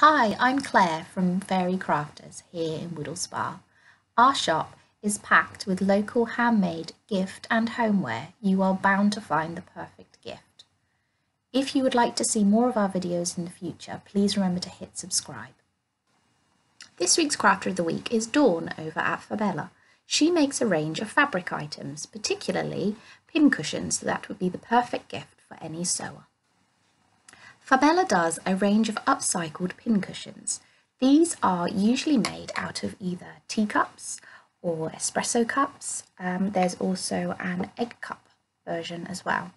Hi, I'm Claire from Fairy Crafters here in Woodhall Spa. Our shop is packed with local handmade gift and homeware. You are bound to find the perfect gift. If you would like to see more of our videos in the future, please remember to hit subscribe. This week's crafter of the week is Dawn over at Fabella. She makes a range of fabric items, particularly pincushions that would be the perfect gift for any sewer. Fabella does a range of upcycled pincushions. These are usually made out of either teacups or espresso cups. There's also an egg cup version as well.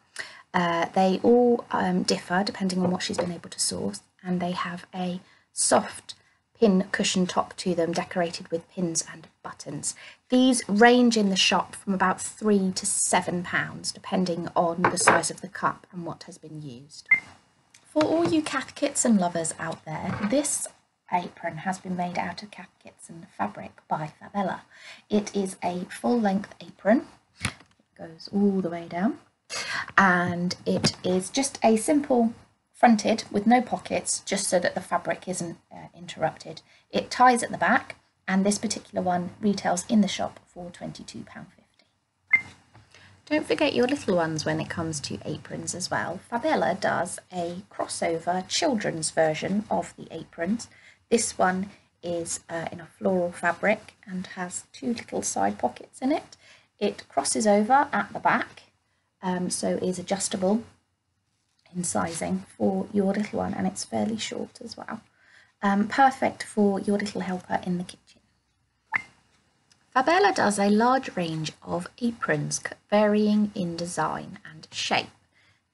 They all differ depending on what she's been able to source, and they have a soft pin cushion top to them decorated with pins and buttons. These range in the shop from about £3 to £7 depending on the size of the cup and what has been used. For all you Cath Kidston lovers out there, this apron has been made out of Cath Kidston fabric by Fabella. It is a full-length apron. It goes all the way down, and it is just a simple fronted with no pockets, just so that the fabric isn't interrupted. It ties at the back, and this particular one retails in the shop for £22.50. Don't forget your little ones when it comes to aprons as well. Fabella does a crossover children's version of the aprons. This one is in a floral fabric and has two little side pockets in it. It crosses over at the back, so is adjustable in sizing for your little one, and it's fairly short as well. Perfect for your little helper in the kitchen. Fabella does a large range of aprons varying in design and shape.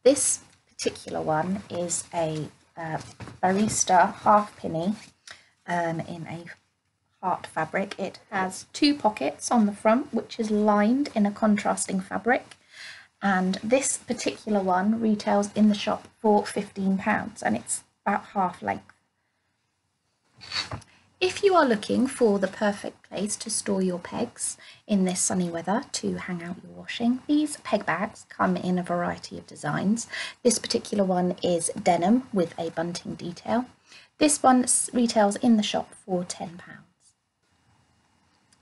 This particular one is a barista half penny in a heart fabric. It has two pockets on the front, which is lined in a contrasting fabric, and this particular one retails in the shop for £15, and it's about half length. If you are looking for the perfect place to store your pegs in this sunny weather to hang out your washing, these peg bags come in a variety of designs. This particular one is denim with a bunting detail. This one retails in the shop for £10.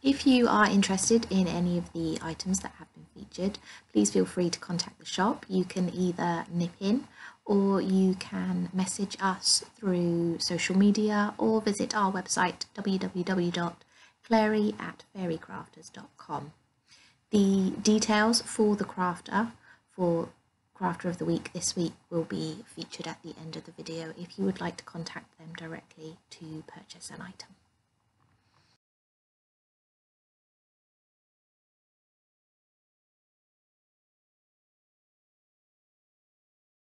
If you are interested in any of the items that have been featured, please feel free to contact the shop. You can either nip in, or you can message us through social media, or visit our website www.claireyatfairycrafters.com. The details for the crafter of the week this week will be featured at the end of the video if you would like to contact them directly to purchase an item.